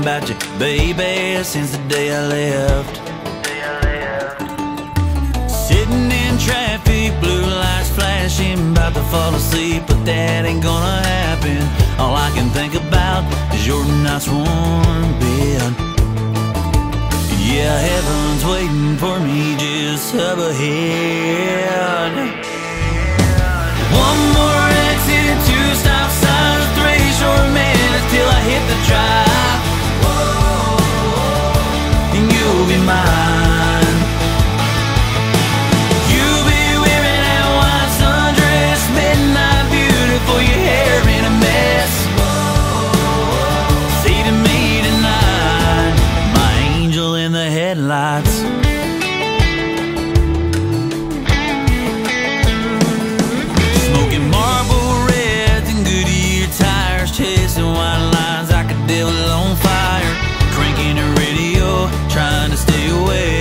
thinking about you, baby, since the day I left. Sitting in traffic, blue lights flashing, about to fall asleep, but that ain't gonna happen. All I can think about is your nice warm bed. Yeah, heaven's waiting for me just up ahead. One more exit, two stop signs, three short minutes till I hit the drive. Whoa, and you'll be mine. You'll be wearing that white sundress, midnight beautiful, your hair in a mess. Whoa, see to me tonight, my angel in the headlights. White lines, I could build on fire, cranking the radio, trying to stay away.